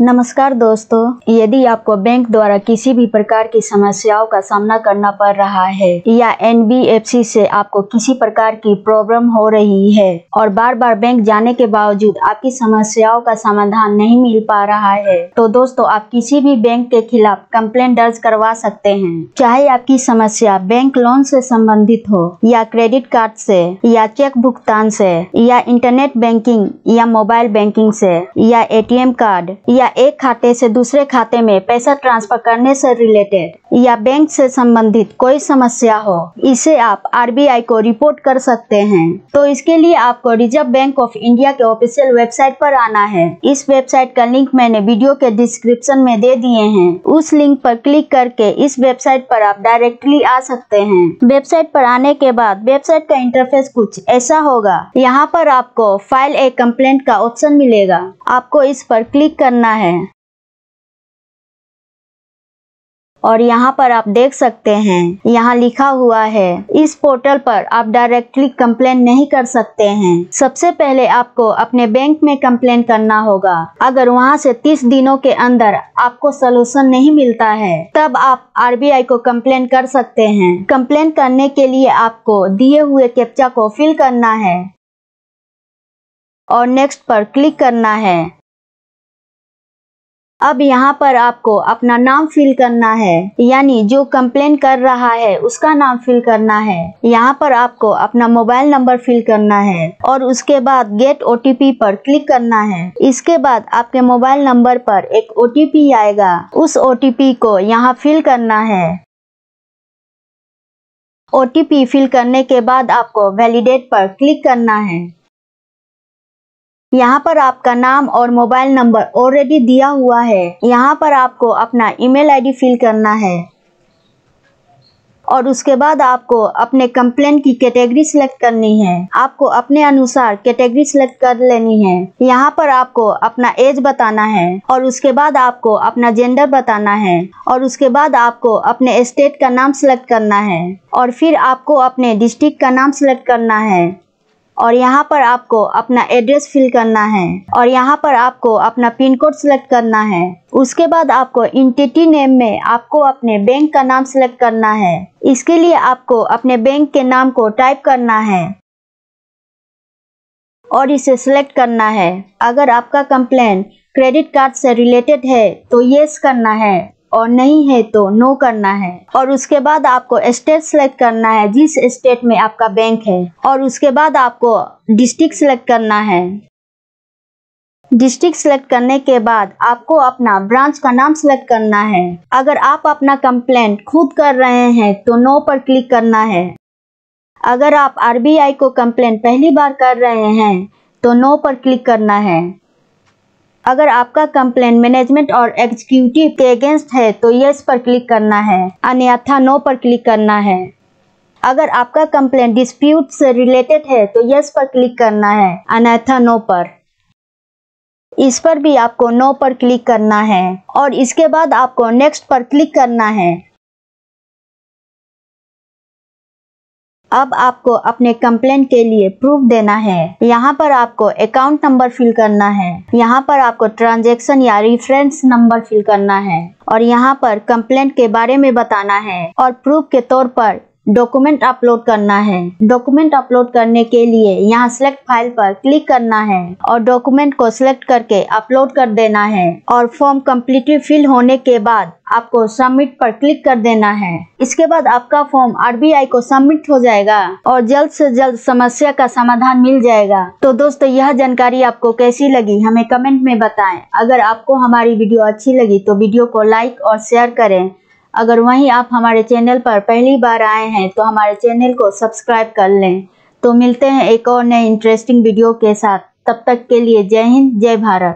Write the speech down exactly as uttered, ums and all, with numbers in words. नमस्कार दोस्तों, यदि आपको बैंक द्वारा किसी भी प्रकार की समस्याओं का सामना करना पड़ रहा है या एन बी एफ सी से आपको किसी प्रकार की प्रॉब्लम हो रही है और बार बार बैंक जाने के बावजूद आपकी समस्याओं का समाधान नहीं मिल पा रहा है, तो दोस्तों आप किसी भी बैंक के खिलाफ कंप्लेंट दर्ज करवा सकते हैं। चाहे आपकी समस्या बैंक लोन से संबंधित हो या क्रेडिट कार्ड से या चेक भुगतान से या इंटरनेट बैंकिंग या मोबाइल बैंकिंग से या ए टी एम कार्ड या एक खाते से दूसरे खाते में पैसा ट्रांसफर करने से रिलेटेड या बैंक से संबंधित कोई समस्या हो, इसे आप आर बी आई को रिपोर्ट कर सकते हैं। तो इसके लिए आपको रिजर्व बैंक ऑफ इंडिया के ऑफिशियल वेबसाइट पर आना है। इस वेबसाइट का लिंक मैंने वीडियो के डिस्क्रिप्शन में दे दिए हैं। उस लिंक पर क्लिक करके इस वेबसाइट पर आप डायरेक्टली आ सकते हैं। वेबसाइट पर आने के बाद वेबसाइट का इंटरफेस कुछ ऐसा होगा। यहाँ पर आपको फाइल ए कंप्लेंट का ऑप्शन मिलेगा, आपको इस पर क्लिक करना है और यहाँ पर आप देख सकते हैं यहाँ लिखा हुआ है इस पोर्टल पर आप डायरेक्टली कंप्लेंट नहीं कर सकते हैं। सबसे पहले आपको अपने बैंक में कंप्लेंट करना होगा। अगर वहाँ से तीस दिनों के अंदर आपको सलूशन नहीं मिलता है, तब आप आर बी आई को कंप्लेंट कर सकते हैं। कंप्लेंट करने के लिए आपको दिए हुए कैप्चा को फिल करना है और नेक्स्ट पर क्लिक करना है। अब यहाँ पर आपको अपना नाम फिल करना है, यानी जो कंप्लेंट कर रहा है उसका नाम फिल करना है। यहाँ पर आपको अपना मोबाइल नंबर फिल करना है और उसके बाद गेट ओ टी पी पर क्लिक करना है। इसके बाद आपके मोबाइल नंबर पर एक ओ टी पी आएगा, उस ओ टी पी को यहाँ फिल करना है। ओ टी पी फिल करने के बाद आपको वैलिडेट पर क्लिक करना है। यहाँ पर आपका नाम और मोबाइल नंबर ऑलरेडी दिया हुआ है। यहाँ पर आपको अपना ईमेल आई डी फिल करना है और उसके बाद आपको अपने कंप्लेंट की कैटेगरी सिलेक्ट करनी है। आपको अपने अनुसार कैटेगरी सिलेक्ट कर लेनी है। यहाँ पर आपको अपना एज बताना है और उसके बाद आपको अपना जेंडर बताना है और उसके बाद आपको अपने स्टेट का नाम सिलेक्ट करना है और फिर आपको अपने डिस्ट्रिक्ट का नाम सिलेक्ट करना है और यहाँ पर आपको अपना एड्रेस फिल करना है और यहाँ पर आपको अपना पिन कोड सिलेक्ट करना है। उसके बाद आपको एंटिटी नेम में आपको अपने बैंक का नाम सिलेक्ट करना है। इसके लिए आपको अपने बैंक के नाम को टाइप करना है और इसे सिलेक्ट करना है। अगर आपका कंप्लेंट क्रेडिट कार्ड से रिलेटेड है तो येस करना है और नहीं है तो नो करना है और उसके बाद आपको स्टेट सिलेक्ट करना है जिस स्टेट में आपका बैंक है और उसके बाद आपको डिस्ट्रिक्ट सिलेक्ट करना है। डिस्ट्रिक्ट सिलेक्ट करने के बाद आपको अपना ब्रांच का नाम सिलेक्ट करना है। अगर आप अपना कंप्लेंट खुद कर रहे हैं तो नो पर क्लिक करना है। अगर आप आर बी आई को कंप्लेंट पहली बार कर रहे हैं तो नो पर क्लिक करना है। अगर आपका कंप्लेंट मैनेजमेंट और एग्जीक्यूटिव के अगेंस्ट है तो येस पर क्लिक करना है, अन्यथा नो पर क्लिक करना है। अगर आपका कंप्लेंट डिस्प्यूट से रिलेटेड है तो येस पर क्लिक करना है, अन्यथा नो पर। इस पर भी आपको नो पर क्लिक करना है और इसके बाद आपको नेक्स्ट पर क्लिक करना है। अब आपको अपने कंप्लेंट के लिए प्रूफ देना है। यहाँ पर आपको अकाउंट नंबर फिल करना है। यहाँ पर आपको ट्रांजैक्शन या रेफरेंस नंबर फिल करना है और यहाँ पर कंप्लेंट के बारे में बताना है और प्रूफ के तौर पर डॉक्यूमेंट अपलोड करना है। डॉक्यूमेंट अपलोड करने के लिए यहाँ सिलेक्ट फाइल पर क्लिक करना है और डॉक्यूमेंट को सिलेक्ट करके अपलोड कर देना है और फॉर्म कम्प्लीटली फिल होने के बाद आपको सबमिट पर क्लिक कर देना है। इसके बाद आपका फॉर्म आर बी आई को सबमिट हो जाएगा और जल्द से जल्द समस्या का समाधान मिल जाएगा। तो दोस्तों, यह जानकारी आपको कैसी लगी हमें कमेंट में बताएं। अगर आपको हमारी वीडियो अच्छी लगी तो वीडियो को लाइक और शेयर करें। अगर वहीं आप हमारे चैनल पर पहली बार आए हैं तो हमारे चैनल को सब्सक्राइब कर लें। तो मिलते हैं एक और नए इंटरेस्टिंग वीडियो के साथ, तब तक के लिए जय हिंद, जय भारत।